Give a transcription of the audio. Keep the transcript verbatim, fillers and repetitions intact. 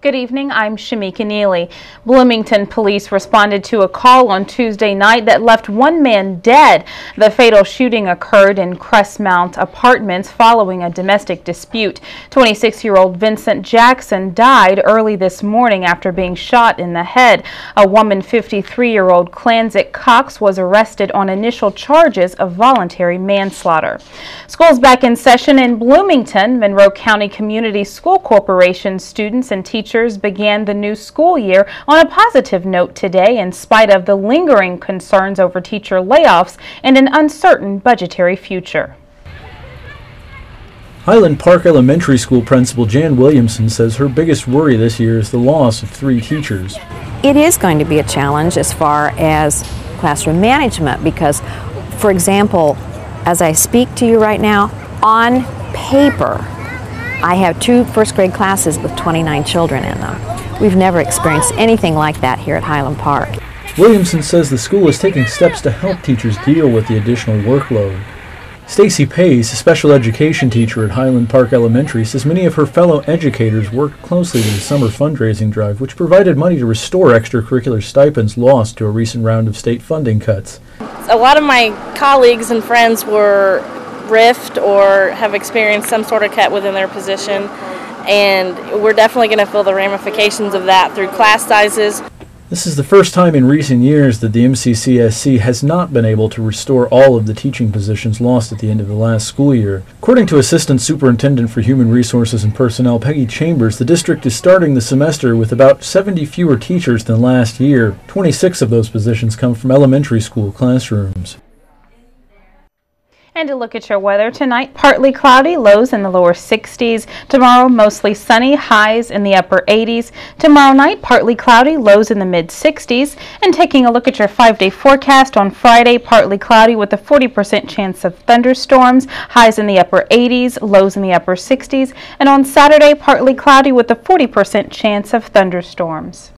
Good evening, I'm Shamika Neely. Bloomington police responded to a call on Tuesday night that left one man dead. The fatal shooting occurred in Crestmount Apartments following a domestic dispute. twenty-six-year-old Vincent Jackson died early this morning after being shot in the head. A woman, fifty-three-year-old Clansic Cox, was arrested on initial charges of voluntary manslaughter. School's back in session in Bloomington. Monroe County Community School Corporation students and teachers Teachers began the new school year on a positive note today in spite of the lingering concerns over teacher layoffs and an uncertain budgetary future. Highland Park Elementary School Principal Jan Williamson says her biggest worry this year is the loss of three teachers. It is going to be a challenge as far as classroom management because, for example, as I speak to you right now, on paper, I have two first grade classes with twenty-nine children in them. We've never experienced anything like that here at Highland Park. Williamson says the school is taking steps to help teachers deal with the additional workload. Stacy Pace, a special education teacher at Highland Park Elementary, says many of her fellow educators worked closely to the summer fundraising drive, which provided money to restore extracurricular stipends lost to a recent round of state funding cuts. A lot of my colleagues and friends were rift or have experienced some sort of cut within their position, and we're definitely going to feel the ramifications of that through class sizes. This is the first time in recent years that the M C C S C has not been able to restore all of the teaching positions lost at the end of the last school year. According to Assistant Superintendent for Human Resources and Personnel Peggy Chambers, the district is starting the semester with about seventy fewer teachers than last year. twenty-six of those positions come from elementary school classrooms. And to look at your weather tonight, partly cloudy, lows in the lower sixties. Tomorrow, mostly sunny, highs in the upper eighties. Tomorrow night, partly cloudy, lows in the mid sixties. And taking a look at your five-day forecast on Friday, partly cloudy with a forty percent chance of thunderstorms, highs in the upper eighties, lows in the upper sixties. And on Saturday, partly cloudy with a forty percent chance of thunderstorms.